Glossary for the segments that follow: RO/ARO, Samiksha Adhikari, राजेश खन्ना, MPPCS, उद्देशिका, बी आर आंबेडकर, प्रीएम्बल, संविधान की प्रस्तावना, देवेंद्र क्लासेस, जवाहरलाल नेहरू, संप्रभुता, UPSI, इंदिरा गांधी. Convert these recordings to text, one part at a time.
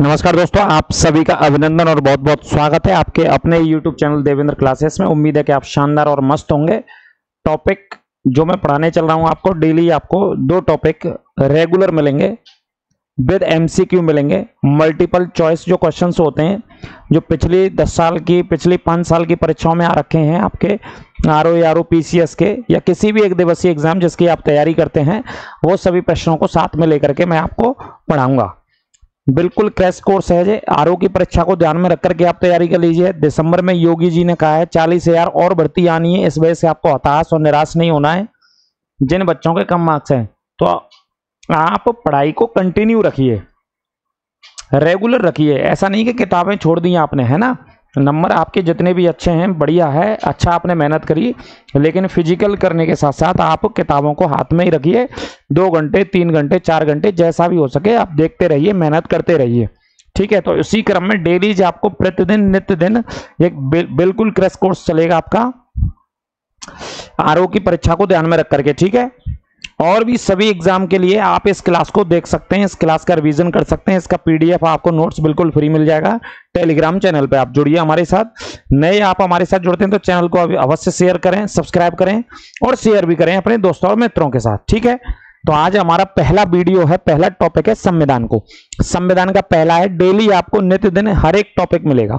नमस्कार दोस्तों, आप सभी का अभिनंदन और बहुत बहुत स्वागत है आपके अपने YouTube चैनल देवेंद्र क्लासेस में। उम्मीद है कि आप शानदार और मस्त होंगे। टॉपिक जो मैं पढ़ाने चल रहा हूं आपको, डेली आपको दो टॉपिक रेगुलर मिलेंगे विद MCQ मिलेंगे, मल्टीपल चॉइस जो क्वेश्चंस होते हैं जो पिछली 10 साल की, पिछली 5 साल की परीक्षाओं में आ रखे हैं आपके RO PCS के या किसी भी एक दिवसीय एग्जाम जिसकी आप तैयारी करते हैं, वो सभी प्रश्नों को साथ में लेकर के मैं आपको पढ़ाऊंगा। बिल्कुल क्रैश कोर्स है जी। RO की परीक्षा को ध्यान में रखकर के आप तैयारी कर लीजिए। दिसंबर में योगी जी ने कहा है 40,000 और भर्ती आनी है, इस वजह से आपको हताश और निराश नहीं होना है। जिन बच्चों के कम मार्क्स हैं तो आप पढ़ाई को कंटिन्यू रखिए, रेगुलर रखिए। ऐसा नहीं कि किताबें छोड़ दी आपने, है ना। नंबर आपके जितने भी अच्छे हैं, बढ़िया है, अच्छा आपने मेहनत करी, लेकिन फिजिकल करने के साथ साथ आप किताबों को हाथ में ही रखिए। 2 घंटे, 3 घंटे, 4 घंटे, जैसा भी हो सके आप देखते रहिए, मेहनत करते रहिए, ठीक है। तो इसी क्रम में डेली जो आपको प्रतिदिन नित्य दिन एक बिल्कुल क्रैश कोर्स चलेगा आपका RO की परीक्षा को ध्यान में रख करके, ठीक है। और भी सभी एग्जाम के लिए आप इस क्लास को देख सकते हैं, इस क्लास का रिवीजन कर सकते हैं। इसका PDF आपको नोट्स बिल्कुल फ्री मिल जाएगा। टेलीग्राम चैनल पे आप जुड़िए हमारे साथ। नए आप हमारे साथ जुड़ते हैं तो चैनल को अवश्य शेयर करें, सब्सक्राइब करें और शेयर भी करें अपने दोस्तों और मित्रों के साथ, ठीक है। तो आज हमारा पहला वीडियो है, पहला टॉपिक है संविधान को। संविधान का पहला है, डेली आपको नित्य दिन हर एक टॉपिक मिलेगा।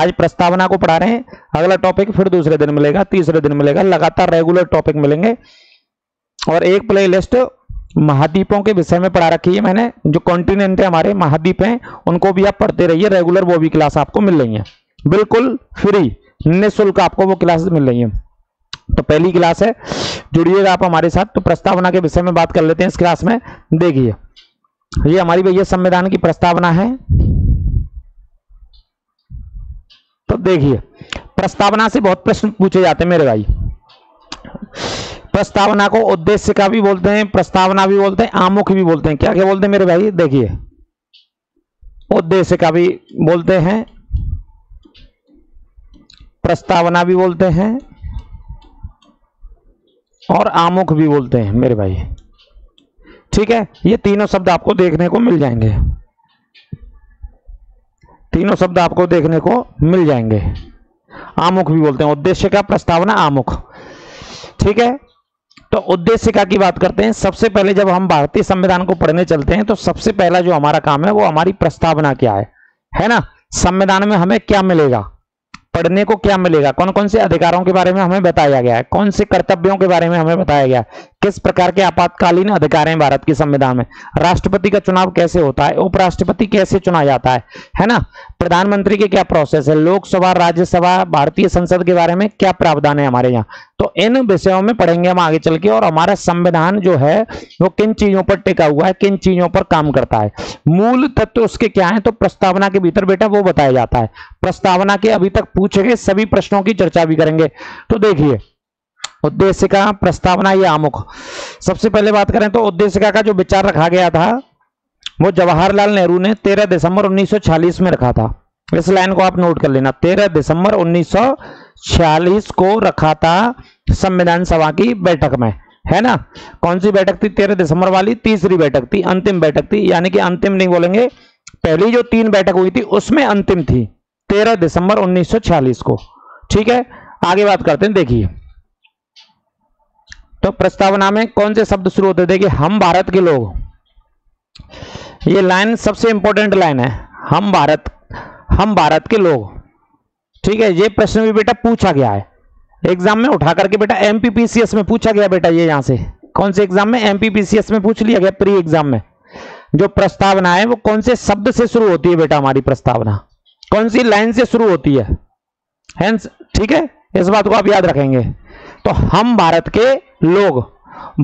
आज प्रस्तावना को पढ़ा रहे हैं, अगला टॉपिक फिर दूसरे दिन मिलेगा, तीसरे दिन मिलेगा, लगातार रेगुलर टॉपिक मिलेंगे। और एक प्लेलिस्ट महाद्वीपों के विषय में पढ़ा रखी है मैंने, जो कॉन्टिनेंट है हमारे, महाद्वीप हैं, उनको भी आप पढ़ते रहिए रेगुलर। वो भी क्लास आपको मिल रही है बिल्कुल फ्री, निःशुल्क आपको वो क्लासेस मिल रही है। तो पहली क्लास है, जुड़िएगा आप हमारे साथ। तो प्रस्तावना के विषय में बात कर लेते हैं इस क्लास में। देखिए ये हमारी भैया संविधान की प्रस्तावना है। तो देखिए प्रस्तावना से बहुत प्रश्न पूछे जाते हैं मेरे भाई। प्रस्तावना को उद्देश्य का भी बोलते हैं, प्रस्तावना भी बोलते हैं, आमुख भी बोलते हैं। क्या क्या बोलते हैं मेरे भाई, देखिए उद्देश्य का भी बोलते हैं, प्रस्तावना भी बोलते हैं और आमुख भी बोलते हैं मेरे भाई, ठीक है। ये तीनों शब्द आपको देखने को मिल जाएंगे, तीनों शब्द आपको देखने को मिल जाएंगे। आमुख भी बोलते हैं, उद्देश्य का, प्रस्तावना, आमुख, ठीक है। तो उद्देशिका की बात करते हैं। सबसे पहले जब हम भारतीय संविधान को पढ़ने चलते हैं तो सबसे पहला जो हमारा काम है वो हमारी प्रस्तावना क्या है ना। संविधान में हमें क्या मिलेगा, पढ़ने को क्या मिलेगा, कौन कौन से अधिकारों के बारे में हमें बताया गया है, कौन से कर्तव्यों के बारे में हमें बताया गया है, किस प्रकार के आपातकालीन अधिकार हैं भारत के संविधान में, राष्ट्रपति का चुनाव कैसे होता है, उपराष्ट्रपति कैसे चुना जाता है ना, प्रधानमंत्री के क्या प्रोसेस है, लोकसभा, राज्यसभा, भारतीय संसद के बारे में क्या प्रावधान है हमारे यहाँ। तो इन विषयों में पढ़ेंगे हम आगे चल के, और हमारा संविधान जो है वो किन चीजों पर टिका हुआ है, किन चीजों पर काम करता है, मूल तत्व उसके क्या है। तो प्रस्तावना के भीतर बेटा वो बताया जाता है। प्रस्तावना के अभी तक पूछे गए सभी प्रश्नों की चर्चा भी करेंगे। तो देखिए उद्देशिका, प्रस्तावना या आमुख। सबसे पहले बात करें तो उद्देशिका का जो विचार रखा गया था वो जवाहरलाल नेहरू ने 13 दिसंबर 1946 में रखा था। इस लाइन को आप नोट कर लेना, 13 दिसंबर 1946 को रखा था संविधान सभा की बैठक में, है ना। कौन सी बैठक थी, 13 दिसंबर वाली, तीसरी बैठक थी, अंतिम बैठक थी, यानी कि अंतिम नहीं बोलेंगे, पहली जो 3 बैठक हुई थी उसमें अंतिम थी, 13 दिसंबर 1946 को, ठीक है। आगे बात करते हैं, देखिए तो प्रस्तावना में कौन से शब्द शुरू होते हैं, देखिए हम भारत के लोग, ये लाइन सबसे इंपॉर्टेंट लाइन है, हम भारत के लोग, ठीक है। ये प्रश्न भी बेटा पूछा गया है एग्जाम में, उठा करके बेटा MPPCS में पूछा गया बेटा। ये यहां से कौन से एग्जाम में, MPPCS में पूछ लिया गया, प्री एग्जाम में। जो प्रस्तावना है वो कौन से शब्द से शुरू होती है बेटा, हमारी प्रस्तावना कौन सी लाइन से शुरू होती है, हेंस, ठीक है, इस बात को आप याद रखेंगे। तो हम भारत के लोग,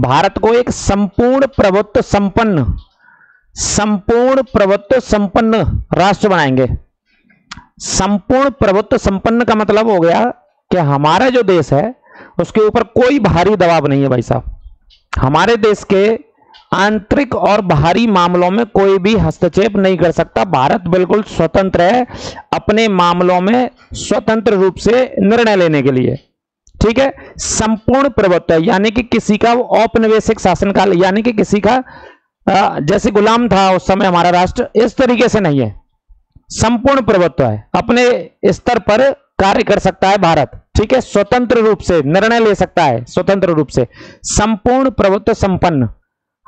भारत को एक संपूर्ण प्रभुत्व संपन्न, संपूर्ण प्रभुत्व संपन्न राष्ट्र बनाएंगे। संपूर्ण प्रभुत्व संपन्न का मतलब हो गया कि हमारा जो देश है उसके ऊपर कोई बाहरी दबाव नहीं है भाई साहब, हमारे देश के आंतरिक और बाहरी मामलों में कोई भी हस्तक्षेप नहीं कर सकता। भारत बिल्कुल स्वतंत्र है अपने मामलों में, स्वतंत्र रूप से निर्णय लेने के लिए, ठीक है। संपूर्ण प्रभुत्व यानी कि किसी का औपनिवेशिक शासनकाल, यानी कि किसी का जैसे गुलाम था उस समय हमारा राष्ट्र, इस तरीके से नहीं है। संपूर्ण प्रभुत्व है, अपने स्तर पर कार्य कर सकता है भारत, ठीक है, स्वतंत्र रूप से निर्णय ले सकता है, स्वतंत्र रूप से संपूर्ण प्रभुत्व संपन्न।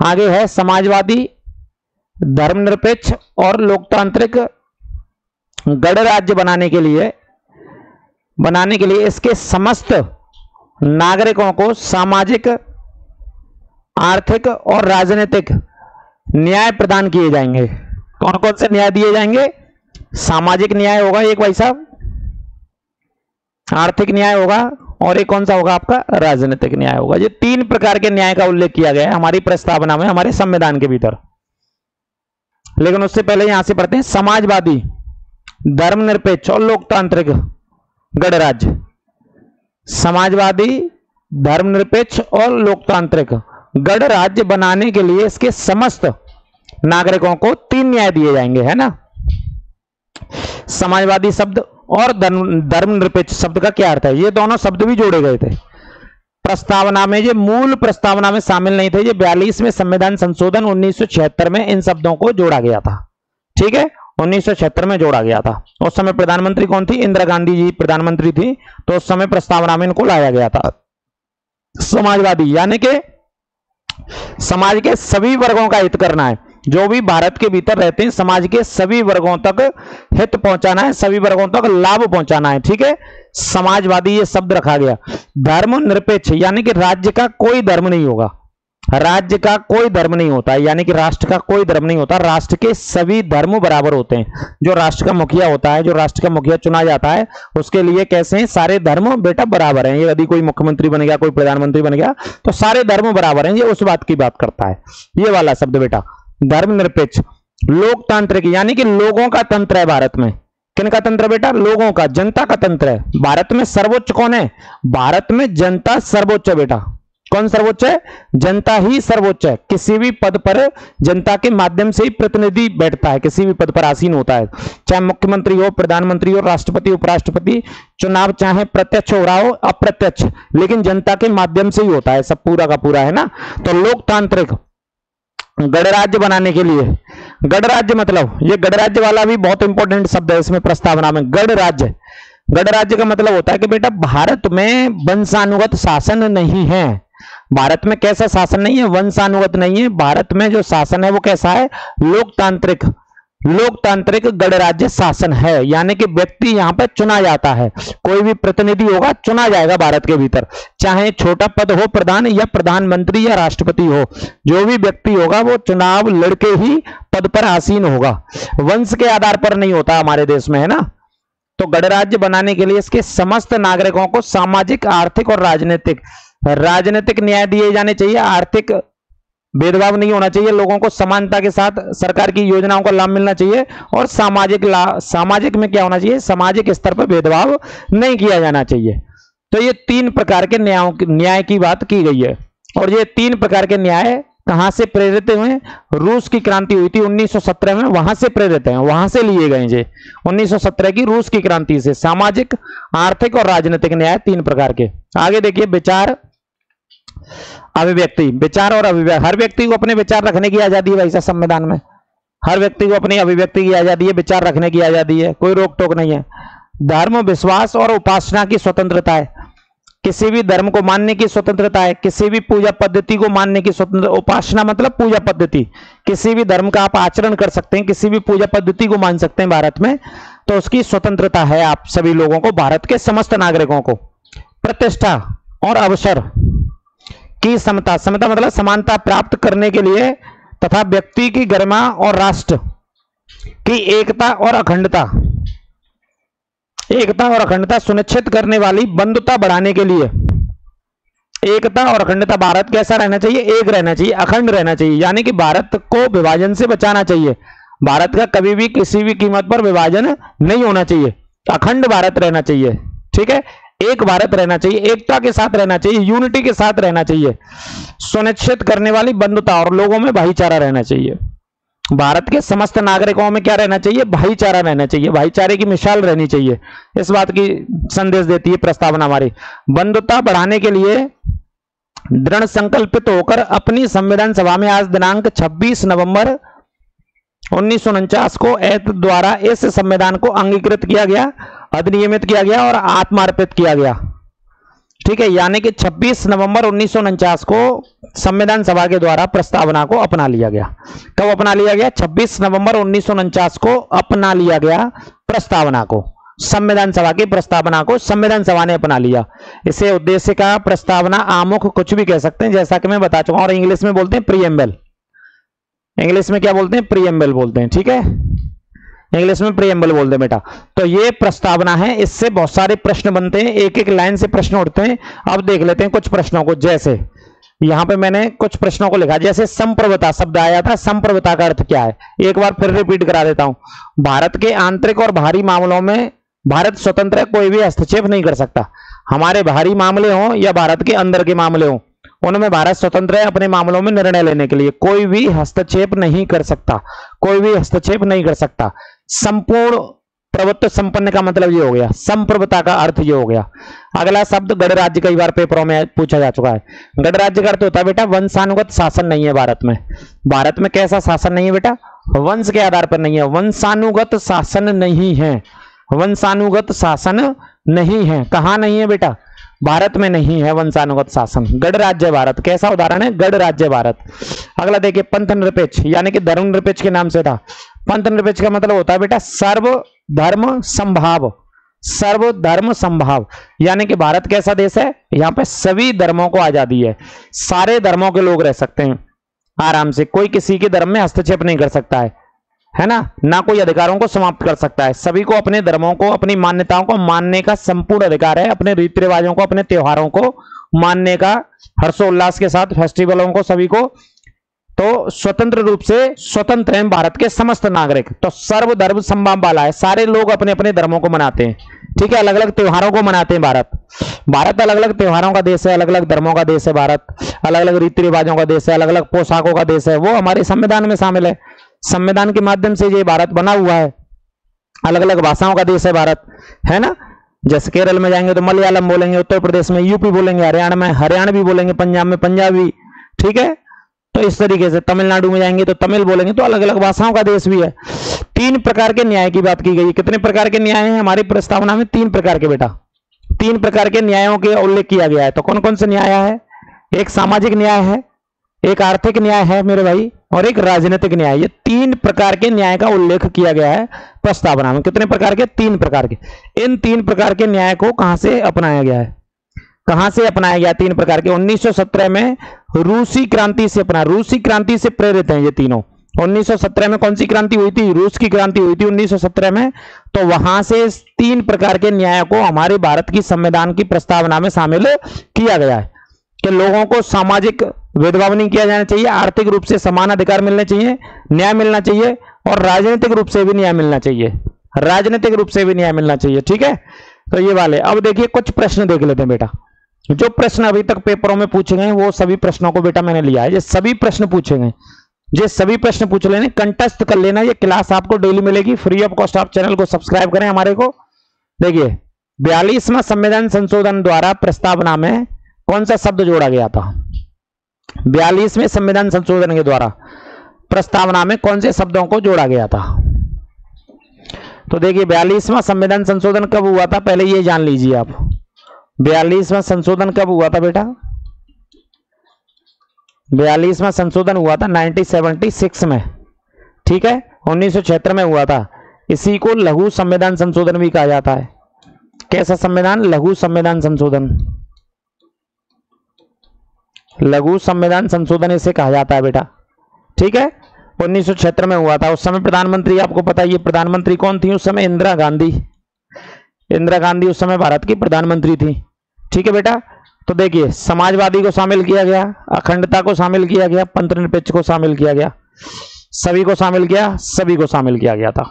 आगे है समाजवादी, धर्मनिरपेक्ष और लोकतांत्रिक गणराज्य बनाने के लिए इसके समस्त नागरिकों को सामाजिक, आर्थिक और राजनीतिक न्याय प्रदान किए जाएंगे। कौन कौन से न्याय दिए जाएंगे? सामाजिक न्याय होगा एक भाई साहब, आर्थिक न्याय होगा और एक कौन सा होगा आपका? राजनीतिक न्याय होगा। ये तीन प्रकार के न्याय का उल्लेख किया गया है हमारी प्रस्तावना में, हमारे संविधान के भीतर। लेकिन उससे पहले यहां से पढ़ते हैं, समाजवादी, धर्मनिरपेक्ष और लोकतांत्रिक गणराज्य। समाजवादी, धर्मनिरपेक्ष और लोकतांत्रिक गणराज्य बनाने के लिए इसके समस्त नागरिकों को तीन न्याय दिए जाएंगे, है ना। समाजवादी शब्द और धर्मनिरपेक्ष शब्द का क्या अर्थ है? ये दोनों शब्द भी जोड़े गए थे प्रस्तावना में, ये मूल प्रस्तावना में शामिल नहीं थे। ये 42वें संविधान संशोधन 1976 में इन शब्दों को जोड़ा गया था, ठीक है, 1976 में जोड़ा गया था। उस समय प्रधानमंत्री कौन थी? इंदिरा गांधी जी प्रधानमंत्री थी, तो उस समय प्रस्तावना में इनको लाया गया था। समाजवादी यानी कि समाज के सभी वर्गों का हित करना है, जो भी भारत के भीतर रहते हैं समाज के सभी वर्गों तक हित पहुंचाना है, सभी वर्गों तक लाभ पहुंचाना है, ठीक है, समाजवादी ये शब्द रखा गया। धर्मनिरपेक्ष यानी कि राज्य का कोई धर्म नहीं होगा, राज्य का कोई धर्म नहीं होता, यानी कि राष्ट्र का कोई धर्म नहीं होता, राष्ट्र के सभी धर्म बराबर होते हैं। जो राष्ट्र का मुखिया होता है, जो राष्ट्र का मुखिया चुना जाता है, उसके लिए कैसे हैं? सारे धर्म बेटा बराबर हैं। ये यदि कोई मुख्यमंत्री बन गया, कोई प्रधानमंत्री बन गया, तो सारे धर्म बराबर हैं, ये उस बात की बात करता है, ये वाला शब्द बेटा धर्मनिरपेक्ष। लोकतांत्रिक यानी कि लोगों का तंत्र है भारत में, किनका तंत्र बेटा? लोगों का, जनता का तंत्र है भारत में। सर्वोच्च कौन है? भारत में जनता सर्वोच्च है बेटा। कौन सर्वोच्च है? जनता ही सर्वोच्च है। किसी भी पद पर जनता के माध्यम से ही प्रतिनिधि बैठता है, किसी भी पद पर आसीन होता है, चाहे मुख्यमंत्री हो, प्रधानमंत्री हो, राष्ट्रपति, उपराष्ट्रपति, चुनाव चाहे प्रत्यक्ष हो रहा हो अप्रत्यक्ष, लेकिन जनता के माध्यम से ही होता है सब, पूरा का पूरा, है ना। तो लोकतांत्रिक गणराज्य बनाने के लिए, गणराज्य मतलब ये गणराज्य वाला भी बहुत इंपॉर्टेंट शब्द है इसमें प्रस्तावना में। गणराज्य, गणराज्य का मतलब होता है कि बेटा भारत में वंशानुगत शासन नहीं है, भारत में कैसा शासन नहीं है? वंशानुगत नहीं है। भारत में जो शासन है वो कैसा है? लोकतांत्रिक, लोकतांत्रिक गणराज्य शासन है, यानी कि व्यक्ति यहाँ पे चुना जाता है, कोई भी प्रतिनिधि होगा चुना जाएगा भारत के भीतर, चाहे छोटा पद हो प्रधान या प्रधानमंत्री या राष्ट्रपति हो, जो भी व्यक्ति होगा वो चुनाव लड़के ही पद पर आसीन होगा, वंश के आधार पर नहीं होता हमारे देश में, है ना। तो गणराज्य बनाने के लिए इसके समस्त नागरिकों को सामाजिक, आर्थिक और राजनीतिक न्याय दिए जाने चाहिए, आर्थिक भेदभाव नहीं होना चाहिए, लोगों को समानता के साथ सरकार की योजनाओं का लाभ मिलना चाहिए, और सामाजिक में क्या होना चाहिए? सामाजिक स्तर पर भेदभाव नहीं किया जाना चाहिए। तो ये तीन प्रकार के न्याय की बात की गई है। और ये तीन प्रकार के न्याय कहां से प्रेरित हुए? रूस की क्रांति हुई थी 1917 में, वहां से प्रेरित हैं, वहां से लिए गए ये 1917 की रूस की क्रांति से। सामाजिक, आर्थिक और राजनीतिक न्याय तीन प्रकार के। आगे देखिए, विचार, अभिव्यक्ति, विचार और अभिव्यक्ति, हर व्यक्ति को अपने विचार रखने की आजादी है भाई संविधान में, हर व्यक्ति को अपनी अभिव्यक्ति की आजादी है, विचार रखने की आजादी है, कोई रोक टोक नहीं है। धर्म, विश्वास और उपासना की स्वतंत्रता है, किसी भी धर्म को मानने की स्वतंत्रता है, किसी भी पूजा पद्धति को मानने की स्वतंत्रता। उपासना मतलब पूजा पद्धति, किसी भी धर्म का आप आचरण कर सकते हैं, किसी भी पूजा पद्धति को मान सकते हैं भारत में, तो उसकी स्वतंत्रता है आप सभी लोगों को, भारत के समस्त नागरिकों को। प्रतिष्ठा और अवसर की समता, समता मतलब समानता प्राप्त करने के लिए, तथा व्यक्ति की गरिमा और राष्ट्र की एकता और अखंडता, एकता और अखंडता सुनिश्चित करने वाली बंधुता बढ़ाने के लिए। एकता और अखंडता, भारत कैसा रहना चाहिए? एक रहना चाहिए, अखंड रहना चाहिए, यानी कि भारत को विभाजन से बचाना चाहिए, भारत का कभी भी किसी भी कीमत पर विभाजन नहीं होना चाहिए, अखंड भारत रहना चाहिए, ठीक है, एक भारत रहना चाहिए, एकता के साथ रहना चाहिए, यूनिटी के साथ रहना चाहिए, सुनिश्चित करने वाली बंधुता और लोगों में भाईचारा रहना चाहिए। भारत के समस्त नागरिकों में क्या रहना चाहिए? भाईचारा रहना चाहिए, भाईचारे की मिसाल रहनी चाहिए, इस बात की संदेश देती है प्रस्तावना हमारी। बंधुता बढ़ाने के लिए दृढ़ संकल्पित होकर अपनी संविधान सभा में आज दिनांक 26 नवंबर 1949 को एक्ट द्वारा इस संविधान को अंगीकृत किया गया, अधिनियमित किया गया और आत्मार्पित किया गया। ठीक है, यानी कि 26 नवंबर 1949 को संविधान सभा के द्वारा प्रस्तावना को अपना लिया गया। कब अपना लिया गया? 26 नवंबर 1949 को अपना लिया गया प्रस्तावना को, संविधान सभा की प्रस्तावना को संविधान सभा ने अपना लिया। इसे उद्देश्य का प्रस्तावना, आमुख, कुछ भी कह सकते हैं, जैसा कि मैं बता चुका हूं। और इंग्लिश में बोलते हैं प्रीएम्बल। इंग्लिश में क्या बोलते हैं? प्रीएम्बल बोलते हैं। ठीक है, इंग्लिश में प्रीएम्बल बोलते हैं बेटा। तो ये प्रस्तावना है, इससे बहुत सारे प्रश्न बनते हैं, एक एक लाइन से प्रश्न उठते हैं। अब देख लेते हैं कुछ प्रश्नों को, जैसे यहां पे मैंने कुछ प्रश्नों को लिखा, जैसे संप्रभुता शब्द आया था। संप्रभुता का अर्थ क्या है, एक बार फिर रिपीट करा देता हूं। भारत के आंतरिक और बाहरी मामलों में भारत स्वतंत्र है, कोई भी हस्तक्षेप नहीं कर सकता। हमारे बाहरी मामले हों या भारत के अंदर के मामले हों, उनमें भारत स्वतंत्र है अपने मामलों में निर्णय लेने के लिए। कोई भी हस्तक्षेप नहीं कर सकता, कोई भी हस्तक्षेप नहीं कर सकता। संपूर्ण प्रभुत्व संपन्न का मतलब ये हो गया, संप्रभुता का अर्थ ये हो गया। अगला शब्द गणराज्य, कई बार पेपरों में पूछा जा चुका है। गणराज्य का अर्थ होता है बेटा वंशानुगत शासन नहीं है भारत में। भारत में कैसा शासन नहीं है बेटा? वंश के आधार पर नहीं है, वंशानुगत शासन नहीं है, वंशानुगत शासन नहीं है। कहां नहीं है बेटा? भारत में नहीं है वंशानुगत शासन। गणराज्य भारत कैसा उदाहरण है? गणराज्य भारत। अगला देखिए पंथ निरपेक्ष, यानी कि धर्म निरपेक्ष के नाम से था। पंथ निरपेक्ष का मतलब होता है बेटा सर्व धर्म संभाव, सर्व धर्म संभाव। यानी कि भारत कैसा देश है, यहाँ पे सभी धर्मों को आजादी है, सारे धर्मों के लोग रह सकते हैं आराम से, कोई किसी के धर्म में हस्तक्षेप नहीं कर सकता है ना, ना कोई अधिकारों को समाप्त कर सकता है। सभी को अपने धर्मों को, अपनी मान्यताओं को मानने का संपूर्ण अधिकार है, अपने रीति रिवाजों को, अपने त्योहारों को मानने का, हर्षोल्लास के साथ फेस्टिवलों को, सभी को। तो स्वतंत्र रूप से स्वतंत्र हैं भारत के समस्त नागरिक। तो सर्वधर्म संभाव वाला है, सारे लोग अपने अपने धर्मों को मनाते हैं। ठीक है, अलग अलग त्योहारों को मनाते हैं भारत। भारत अलग अलग त्योहारों का देश है, अलग अलग धर्मों का देश है भारत, अलग अलग रीति रिवाजों का देश है, अलग अलग पोशाकों का देश है। वो हमारे संविधान में शामिल है, संविधान के माध्यम से ये भारत बना हुआ है। अलग अलग भाषाओं का देश है भारत, है ना। जैसे केरल में जाएंगे तो मलयालम बोलेंगे, उत्तर प्रदेश में यूपी बोलेंगे, हरियाणा में हरियाणवी बोलेंगे, पंजाब में पंजाबी। ठीक है, तो इस तरीके से तमिलनाडु में जाएंगे तो तमिल बोलेंगे। तो अलग अलग भाषाओं का देश भी है। 3 प्रकार के न्याय की बात की गई। कितने प्रकार के न्याय हैं हमारी प्रस्तावना में? 3 प्रकार के बेटा, 3 प्रकार के न्यायों के उल्लेख किया गया है। तो कौन कौन से न्याय है? एक सामाजिक न्याय है, एक आर्थिक न्याय है मेरे भाई, और एक राजनीतिक न्याय। ये 3 प्रकार के न्याय का उल्लेख किया गया है प्रस्तावना में। कितने प्रकार के? 3 प्रकार के। इन 3 प्रकार के न्याय को कहां से अपनाया गया है? कहां से अपनाया गया 3 प्रकार के? 1917 में रूसी क्रांति से अपना, रूसी क्रांति से प्रेरित हैं ये तीनों। 1917 में कौन सी क्रांति हुई थी? रूस की क्रांति हुई थी 1917 में। तो वहां से 3 प्रकार के न्याय को हमारे भारत की संविधान की प्रस्तावना में शामिल किया गया है कि लोगों को सामाजिक भेदभाव नहीं किया जाना चाहिए, आर्थिक रूप से समान अधिकार मिलने चाहिए, न्याय मिलना चाहिए, और राजनीतिक रूप से भी न्याय मिलना चाहिए, राजनीतिक रूप से भी न्याय मिलना चाहिए। ठीक है, तो ये वाले। अब देखिए कुछ प्रश्न देख लेते हैं बेटा। जो प्रश्न अभी तक पेपरों में पूछे गए वो सभी प्रश्नों को बेटा मैंने लिया है। ये सभी प्रश्न पूछे गए, ये सभी प्रश्न पूछ लेने, कंटस्ट कर लेना। ये क्लास आपको डेली मिलेगी फ्री ऑफ कॉस्ट। आप चैनल को सब्सक्राइब करें हमारे को। देखिए 42वां संविधान संशोधन द्वारा प्रस्तावना में कौन सा शब्द जोड़ा गया था? 42वें संविधान संशोधन के द्वारा प्रस्तावना में कौन से शब्दों को जोड़ा गया था? तो देखिए 42वां संविधान संशोधन कब हुआ था, पहले ये जान लीजिए आप। 42वां संशोधन कब हुआ था बेटा? 42वां संशोधन हुआ था 1976 में। ठीक है, 1976 में हुआ था। इसी को लघु संविधान संशोधन भी कहा जाता है। कैसा संविधान? लघु संविधान संशोधन, लघु संविधान संशोधन इसे कहा जाता है बेटा। ठीक है, 1976 में हुआ था। उस समय प्रधानमंत्री, आपको पता है ये प्रधानमंत्री कौन थी उस समय? इंदिरा गांधी। इंदिरा गांधी उस समय भारत की प्रधानमंत्री थी। ठीक है बेटा, तो देखिए समाजवादी को शामिल किया गया, अखंडता को शामिल किया गया, पंथ निरपेक्ष को शामिल किया गया, सभी को शामिल किया, सभी को शामिल किया गया था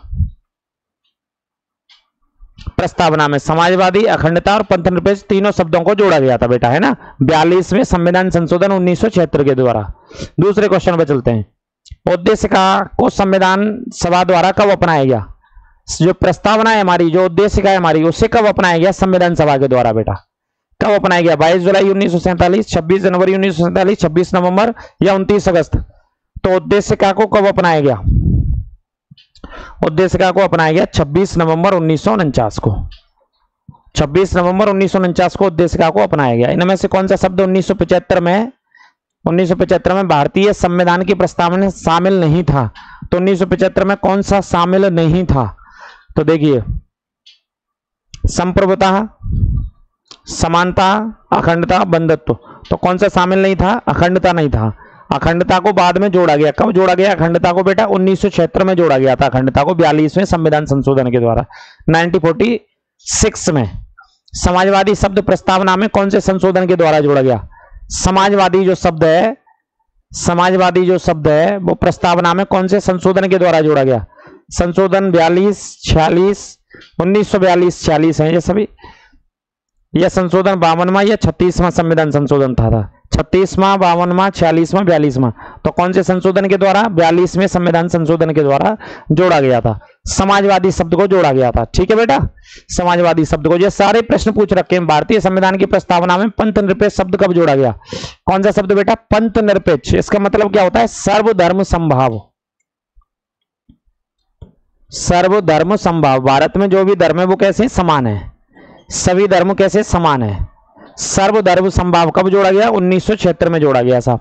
प्रस्तावना में। समाजवादी, अखंडता और पंथ निरपेक्ष तीनों शब्दों को जोड़ा गया था बेटा, है ना, 42वें संविधान संशोधन 1976 के द्वारा। दूसरे क्वेश्चन पे चलते हैं। उद्देश्य का को संविधान सभा द्वारा कब अपनाया गया? जो प्रस्तावना है हमारी, जो उद्देश्य का है हमारी, उसे कब अपनाया गया संविधान सभा के द्वारा बेटा? कब अपनाया गया? 22 जुलाई 1947, 26 जनवरी 1947, 26 नवंबर या 29 अगस्त? तो उद्देश्य का को कब अपनाया गया? उद्देशिका को अपनाया गया 26 नवंबर 1949 को। 26 नवंबर 1949 को उद्देशिका को अपनाया गया। इनमें से कौन सा शब्द 1975 में भारतीय संविधान की प्रस्तावना में शामिल नहीं था? तो 1975 में कौन सा शामिल नहीं था? तो देखिए, संप्रभुता, समानता, अखंडता, बंधुत्व। तो कौन सा शामिल नहीं था? अखंडता नहीं था। अखंडता को बाद में जोड़ा गया। कब जोड़ा गया अखंडता को बेटा? 1976 में जोड़ा गया था अखंडता को, 42वें संविधान संशोधन के द्वारा, 1946 में। समाजवादी शब्द प्रस्तावना में कौन से संशोधन के द्वारा जोड़ा गया? समाजवादी जो शब्द है, समाजवादी जो शब्द है वो प्रस्तावना में कौन से संशोधन के द्वारा जोड़ा गया? संशोधन 1942-46 है ये सभी। यह संशोधन 52वां या 36वां संविधान संशोधन था। 36वां, 52वां, 46वां, 42वां। तो कौन से संशोधन के द्वारा? 42वें संविधान संशोधन के द्वारा जोड़ा गया था। समाजवादी शब्द को जोड़ा गया था। ठीक है बेटा, समाजवादी शब्द को। ये सारे प्रश्न पूछ रखे हैं। भारतीय संविधान की प्रस्तावना में पंथ निरपेक्ष शब्द कब जोड़ा गया? कौन सा शब्द बेटा? पंथ निरपेक्ष। इसका मतलब क्या होता है? सर्वधर्म समभाव। सर्वधर्म समभाव। भारत में जो भी धर्म है वो कैसे है? समान है। सभी धर्म कैसे समान है? सर्वधर्म समभाव कब जोड़ा गया? 1976 में जोड़ा गया साहब,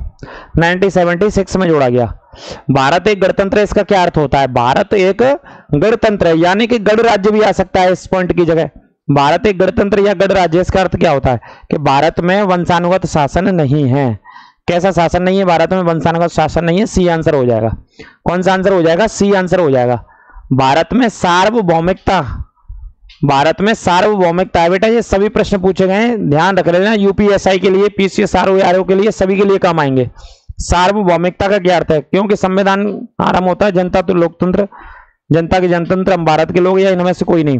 1976 में जोड़ा गया। भारत एक गणतंत्र है, इसका क्या अर्थ होता है? भारत एक गणतंत्र है, यानी कि गण राज्य भी आ सकता है इस पॉइंट की जगह। भारत एक गणतंत्र या गण राज्य, इसका अर्थ क्या होता है? कि भारत में वंशानुगत शासन नहीं है। कैसा शासन नहीं है? भारत में वंशानुगत शासन नहीं है। सी आंसर हो जाएगा। कौन सा आंसर हो जाएगा? सी आंसर हो जाएगा। भारत में सार्वभौमिकता, भारत में सार्वभौमिकता है बेटा। ये सभी प्रश्न पूछे गए हैं, ध्यान रख लेना। यूपीएसआई के लिए, पीसीएस, आरओ, आरओ के लिए, सभी के लिए काम आएंगे। सार्वभौमिकता का क्या अर्थ है? क्योंकि संविधान आरंभ होता है जनता तो लोकतंत्र, जनता के जनतंत्र, हम भारत के लोग, या इनमें से कोई नहीं।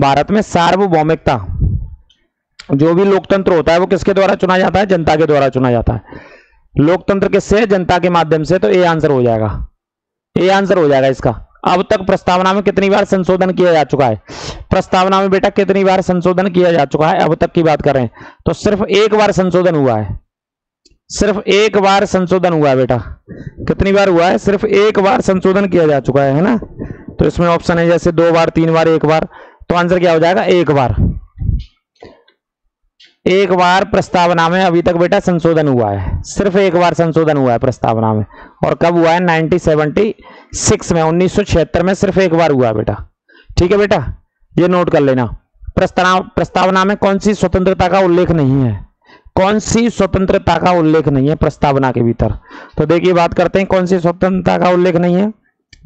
भारत में सार्वभौमिकता, जो भी लोकतंत्र होता है वो किसके द्वारा चुना जाता है? जनता के द्वारा चुना जाता है। लोकतंत्र किससे है? जनता के माध्यम से। तो ए आंसर हो जाएगा, ए आंसर हो जाएगा इसका। अब तक प्रस्तावना में कितनी बार संशोधन किया जा चुका है? प्रस्तावना में बेटा कितनी बार संशोधन किया जा चुका है? अब तक की बात कर रहे हैं तो सिर्फ एक बार संशोधन हुआ है। सिर्फ एक बार संशोधन हुआ है बेटा। कितनी बार हुआ है? सिर्फ एक बार संशोधन किया जा चुका है ना। तो इसमें ऑप्शन है जैसे 2 बार, 3 बार, 1 बार। तो आंसर क्या हो जाएगा? 1 बार। 1 बार प्रस्तावना में अभी तक बेटा संशोधन हुआ है। सिर्फ 1 बार संशोधन हुआ है प्रस्तावना में। और कब हुआ है? 1976 में, 1976 में सिर्फ 1 बार हुआ है बेटा। ठीक है बेटा, ये नोट कर लेना। प्रस्तावना में कौन सी स्वतंत्रता का उल्लेख नहीं है? कौन सी स्वतंत्रता का उल्लेख नहीं है प्रस्तावना के भीतर? तो देखिए, बात करते हैं कौन सी स्वतंत्रता का उल्लेख नहीं है।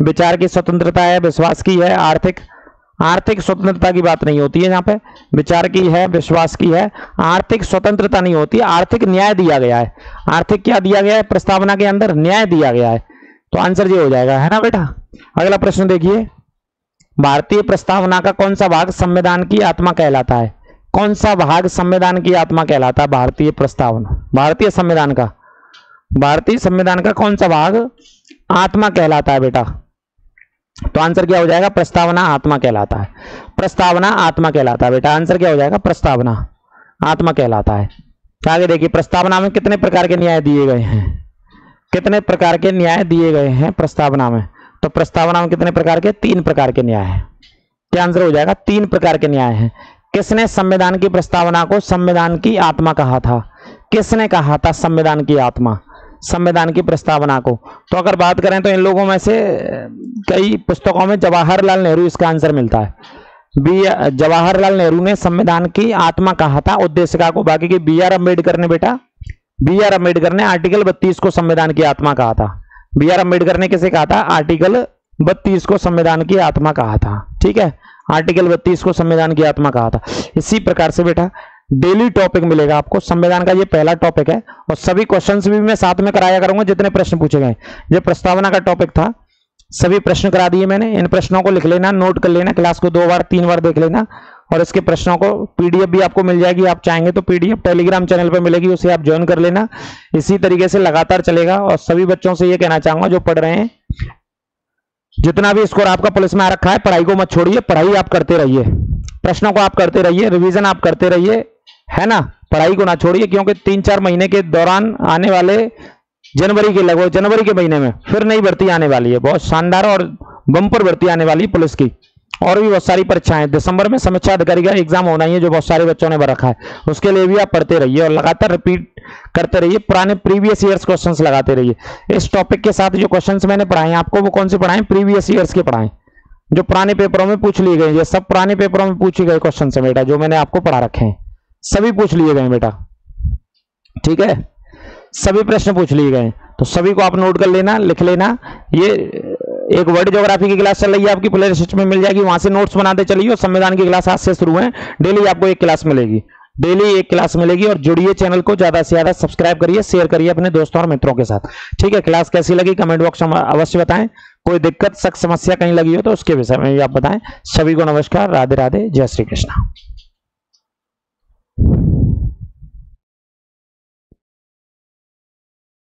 विचार की स्वतंत्रता है, विश्वास की है, आर्थिक स्वतंत्रता की बात नहीं होती है यहाँ पे। विचार की है, विश्वास की है, आर्थिक स्वतंत्रता नहीं होती। आर्थिक न्याय दिया गया है। आर्थिक क्या दिया गया है? प्रस्तावना के अंदर न्याय दिया गया है। तो आंसर ये हो जाएगा, है ना बेटा। अगला प्रश्न देखिए, भारतीय प्रस्तावना का कौन सा भाग संविधान की आत्मा कहलाता है? कौन सा भाग संविधान की आत्मा कहलाता है? भारतीय प्रस्तावना, भारतीय संविधान का, भारतीय संविधान का कौन सा भाग आत्मा कहलाता है बेटा? तो आंसर क्या हो जाएगा? प्रस्तावना आत्मा कहलाता है। प्रस्तावना आत्मा कहलाता है बेटा। आंसर क्या हो जाएगा? प्रस्तावना आत्मा कहलाता है। आगे देखिए, प्रस्तावना में कितने प्रकार के न्याय दिए गए हैं? कितने प्रकार के न्याय दिए गए हैं प्रस्तावना में? तो प्रस्तावना में कितने प्रकार के? 3 प्रकार के न्याय है। क्या आंसर हो जाएगा? 3 प्रकार के न्याय है। किसने संविधान की प्रस्तावना को संविधान की आत्मा कहा था? किसने कहा था संविधान की आत्मा, संविधान की प्रस्तावना को? तो अगर बात करें तो इन लोगों में से कई पुस्तकों में जवाहरलाल नेहरू इसका आंसर मिलता है। जवाहरलाल नेहरू ने संविधान की आत्मा कहा था उद्देशिका को। बाकी के बी आर आंबेडकर ने आर्टिकल 32 को संविधान की आत्मा कहा था। बी आर आंबेडकर ने किसे कहा था? आर्टिकल 32 को संविधान की आत्मा कहा था। ठीक है, आर्टिकल 32 को संविधान की आत्मा कहा था। इसी प्रकार से बेटा डेली टॉपिक मिलेगा आपको। संविधान का ये पहला टॉपिक है और सभी क्वेश्चंस भी मैं साथ में कराया करूंगा जितने प्रश्न पूछे गए। ये प्रस्तावना का टॉपिक था, सभी प्रश्न करा दिए मैंने। इन प्रश्नों को लिख लेना, नोट कर लेना, क्लास को 2 बार 3 बार देख लेना। और इसके प्रश्नों को पीडीएफ भी आपको मिल जाएगी। आप चाहेंगे तो पीडीएफ टेलीग्राम चैनल पर मिलेगी, उसे आप ज्वाइन कर लेना। इसी तरीके से लगातार चलेगा। और सभी बच्चों से ये कहना चाहूंगा जो पढ़ रहे हैं, जितना भी स्कोर आपका पुलिस में आ रखा है, पढ़ाई को मत छोड़िए। पढ़ाई आप करते रहिए, प्रश्नों को आप करते रहिए, रिवीजन आप करते रहिए, है ना। पढ़ाई को ना छोड़िए, क्योंकि 3-4 महीने के दौरान आने वाले जनवरी के लगभग, जनवरी के महीने में फिर नई भर्ती आने वाली है, बहुत शानदार और बम्पर भर्ती आने वाली है पुलिस की। और भी बहुत सारी परीक्षाएं, दिसंबर में समीक्षा अधिकारी का एग्जाम होना ही है जो बहुत सारे बच्चों ने भर रखा है, उसके लिए भी आप पढ़ते रहिए और लगातार रिपीट करते रहिए, पुराने प्रीवियस ईयर्स क्वेश्चंस लगाते रहिए। इस टॉपिक के साथ जो क्वेश्चंस मैंने पढ़ाए आपको, वो कौन से पढ़ाए, प्रीवियस ईयर्स के पढ़ाए जो पुराने पेपरों में पूछ लिए गए। ये सब पुराने पेपरों में पूछे गए क्वेश्चन है बेटा, जो मैंने आपको पढ़ा रखे हैं सभी पूछ लिए गए बेटा, ठीक है, सभी प्रश्न पूछ लिए गए, तो सभी को आप नोट कर लेना, लिख लेना। ये एक वर्ल्ड ज्योग्राफी की क्लास चल रही है आपकी, प्ले लिस्ट में मिल जाएगी, वहां से नोट्स बनाते चलिए। और संविधान की क्लास आज से शुरू है, डेली आपको एक क्लास मिलेगी, डेली एक क्लास मिलेगी। और जुड़िए चैनल को, ज्यादा से ज्यादा सब्सक्राइब करिए, शेयर करिए अपने दोस्तों और मित्रों के साथ, ठीक है। क्लास कैसी लगी कमेंट बॉक्स में अवश्य बताएं, कोई दिक्कत शक समस्या कहीं लगी हो तो उसके विषय में भी आप बताएं। सभी को नमस्कार, राधे राधे, जय श्री कृष्णा।